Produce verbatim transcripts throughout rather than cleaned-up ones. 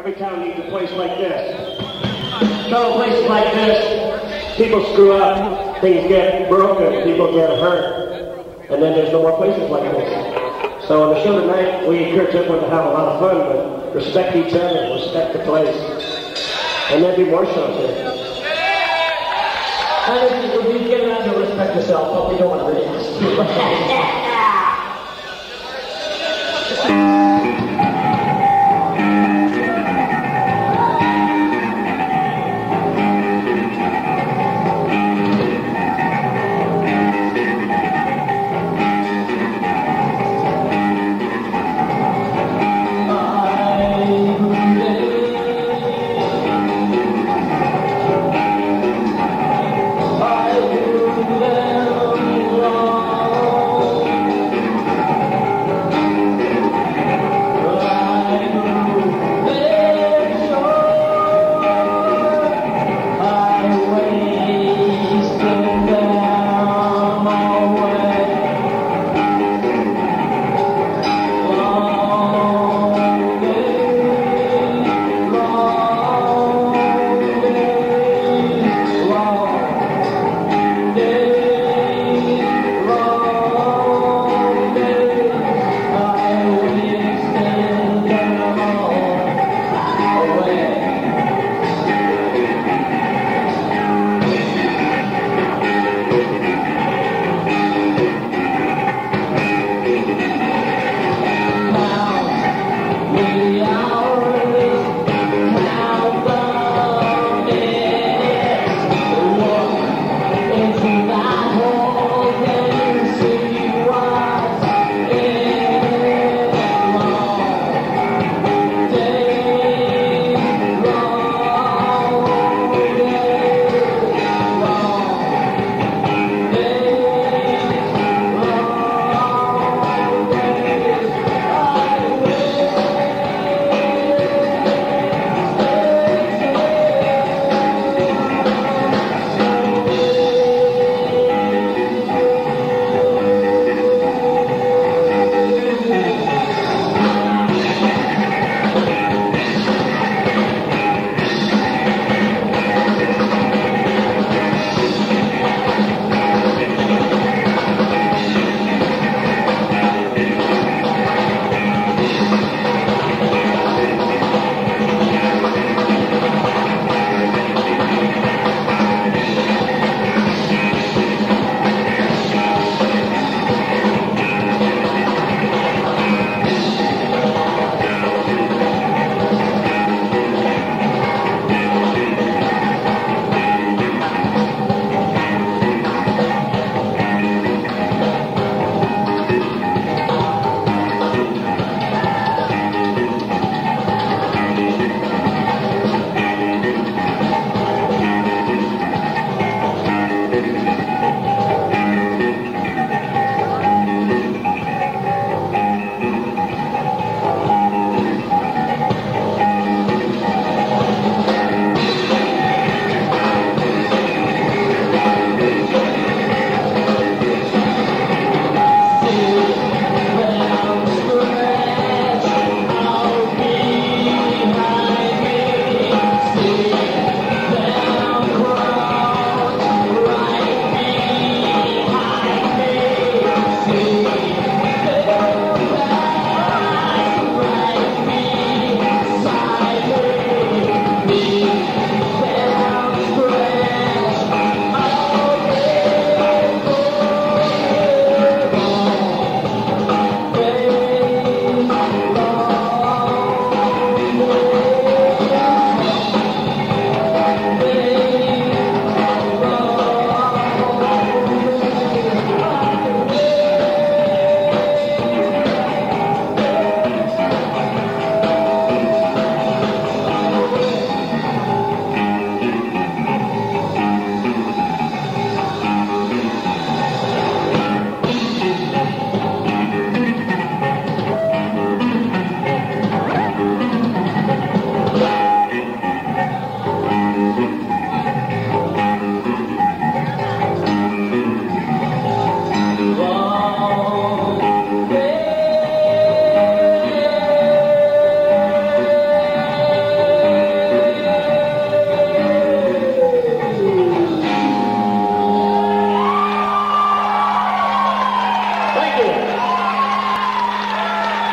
Every town needs a place like this. So places like this, people screw up, things get broken, people get hurt, and then there's no more places like this. So on the show tonight, we encourage everyone to have a lot of fun, but respect each other, respect the place, and there'll be more shows here. I think we'll be getting out to respect yourself, but we don't want to really ask.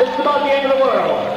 It's about the end of the world.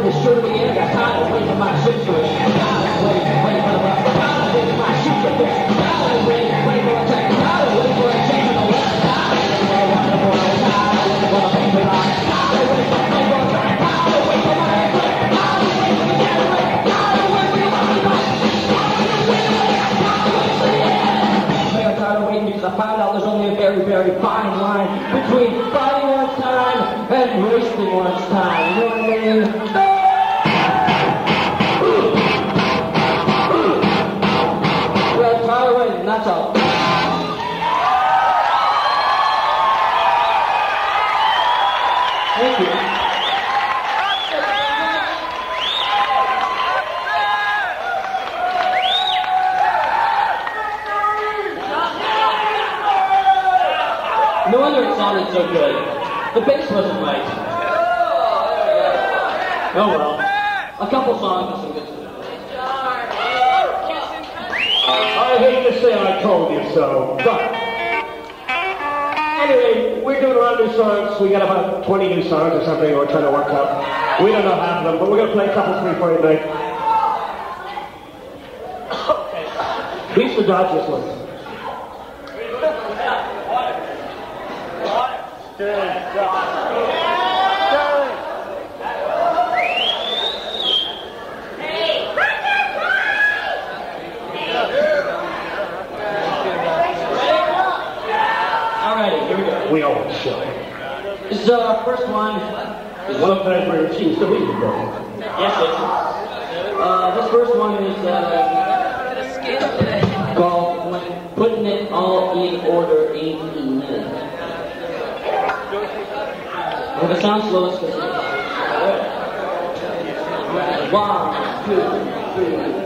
Lord is surely in. I got tired of waiting for my situation. I got tired of waiting, waiting for my tired of waiting for my future fix. I got tired of waiting, waiting for a time. I got tired of waiting for a change in the world. I got tired of waiting for a time. I got tired of waiting for a time. I got tired of waiting for a time. I found out there's only a very, very fine line between fighting one's time and wasting one's time. You know what I mean? Well, it's my way, and that's all. Thank you. No wonder it sounded so good. The bass wasn't right. Oh well. A couple songs and some good stuff. I hate to say I told you so, but anyway, we're doing our new songs. We got about twenty new songs or something we're trying to work out. We don't know half of them, but we're gonna play a couple three for you tonight. Beats the Dodgers one. Alrighty, here we go. We always show. This is our first one. There's one time for your cheese, so we can go. Yes, yes. Uh, this first one is uh, called When Putting It All in Order Ain't Enough. If it sounds slow, it's good. One, two, three, four.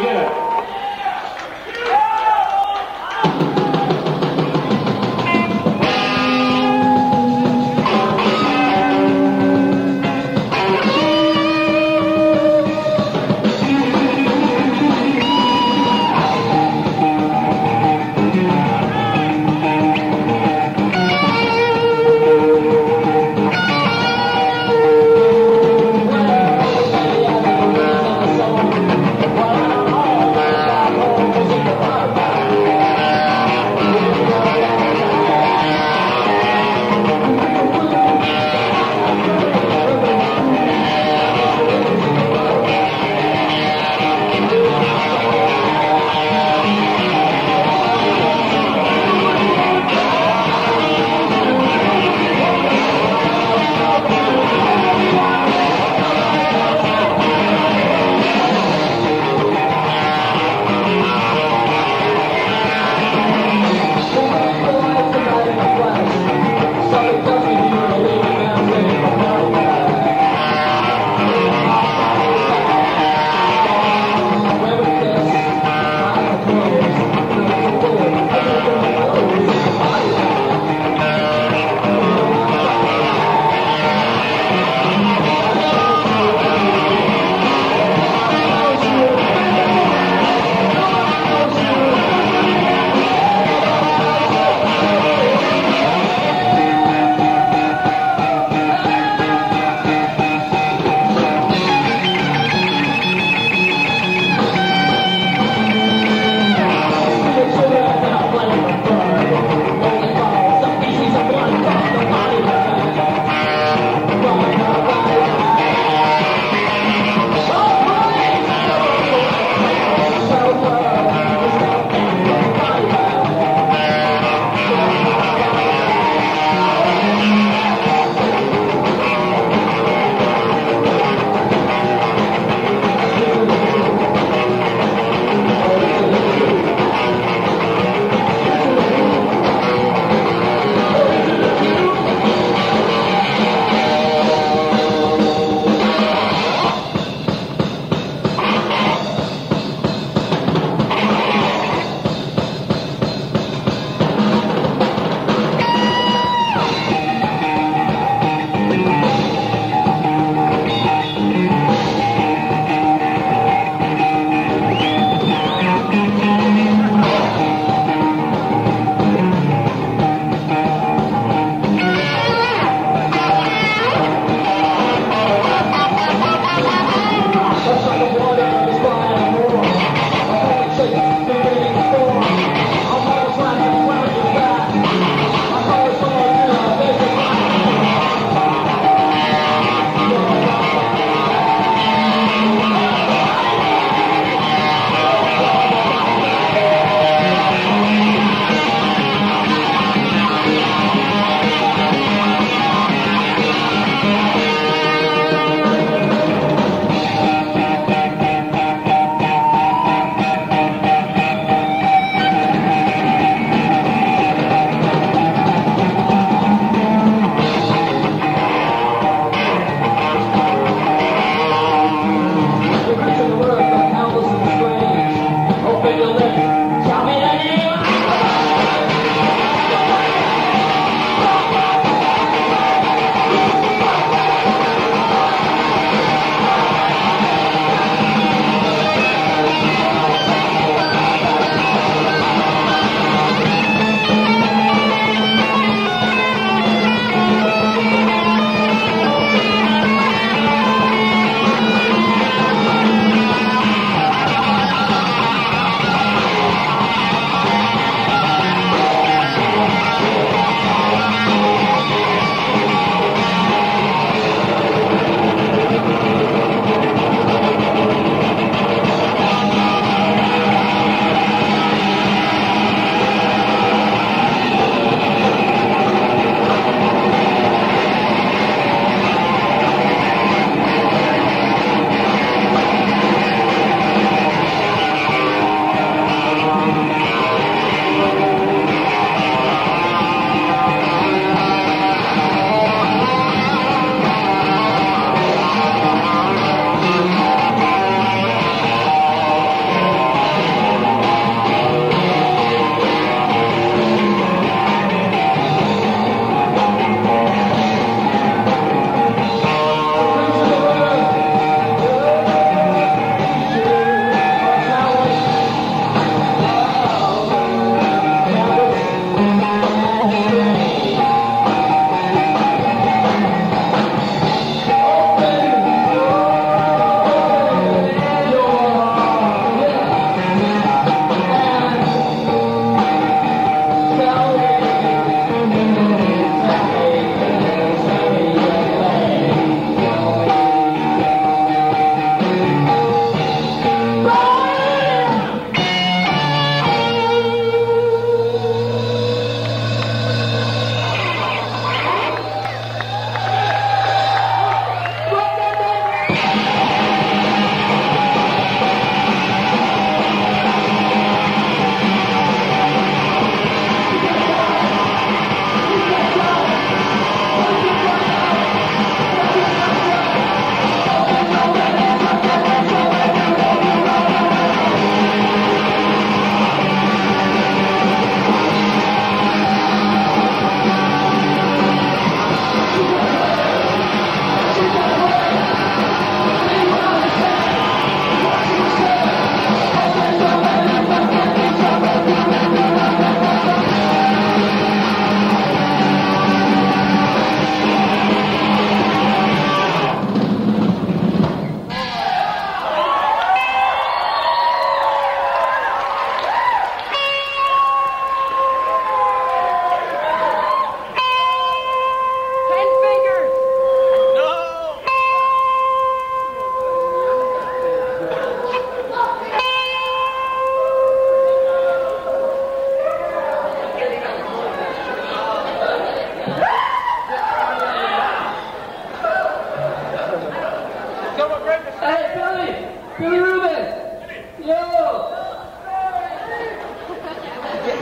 we did it. All right.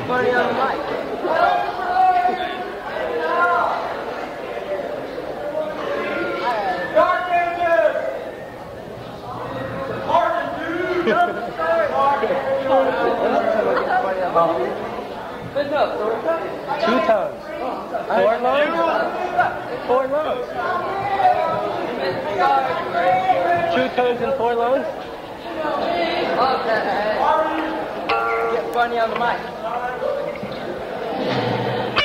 for your life. Good enough. Two times. Four loans. Four loans. Two times and four loans. Get funny on the mic. We'll be right back.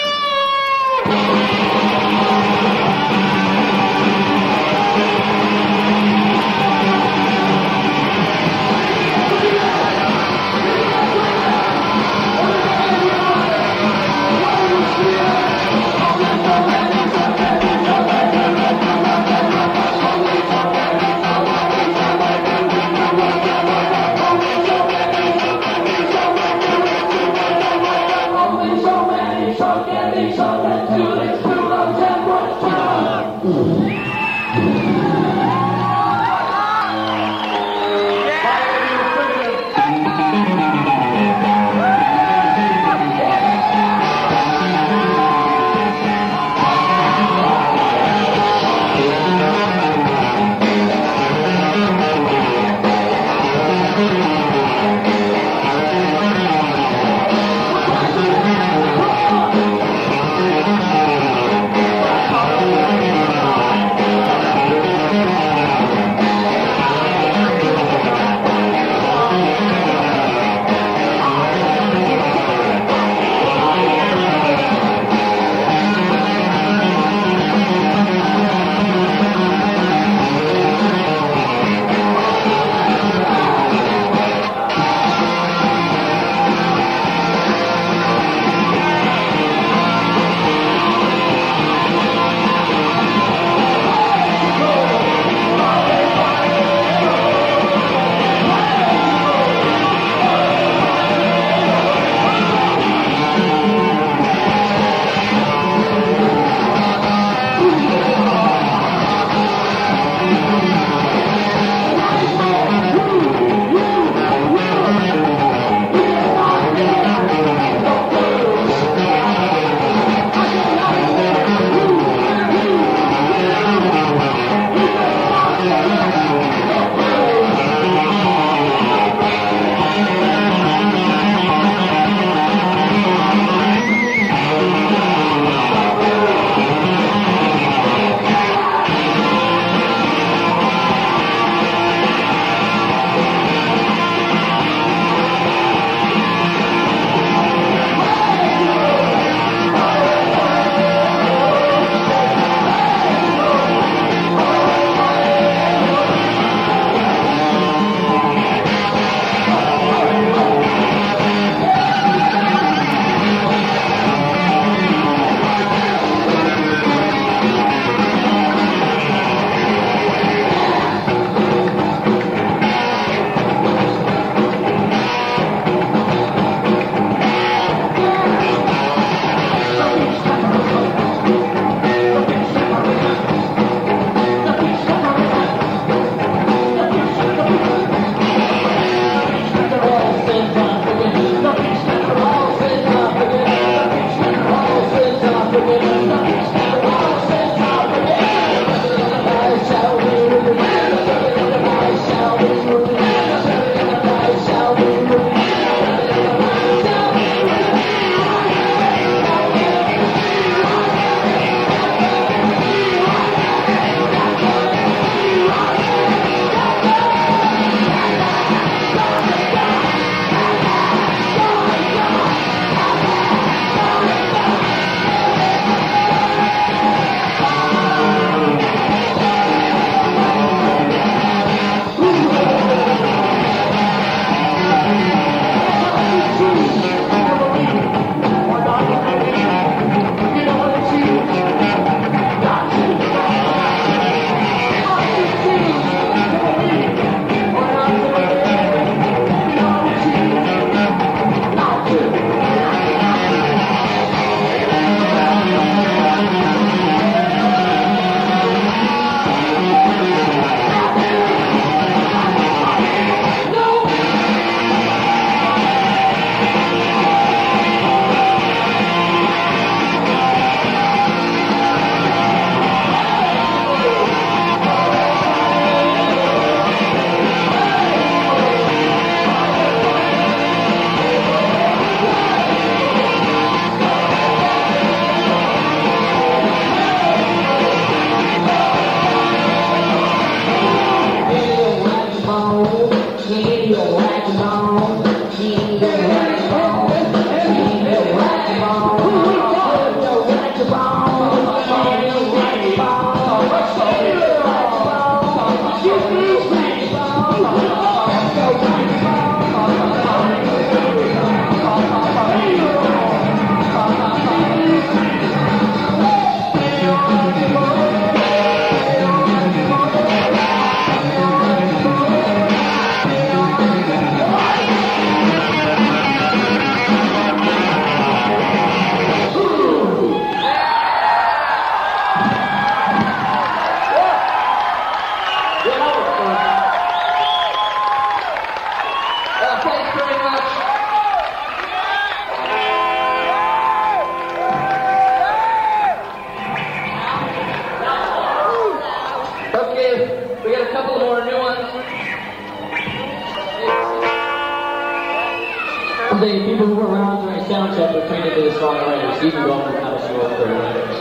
I'm saying people who were around during soundcheck were trained to be songwriters, even though they're not sure if they're writers.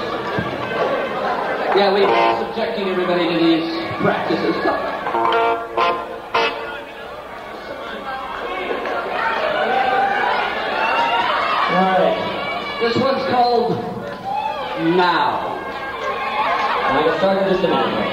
Yeah, we are subjecting everybody to these practices. Alright. This one's called Now. I'm going to start in just a minute.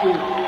Thank you.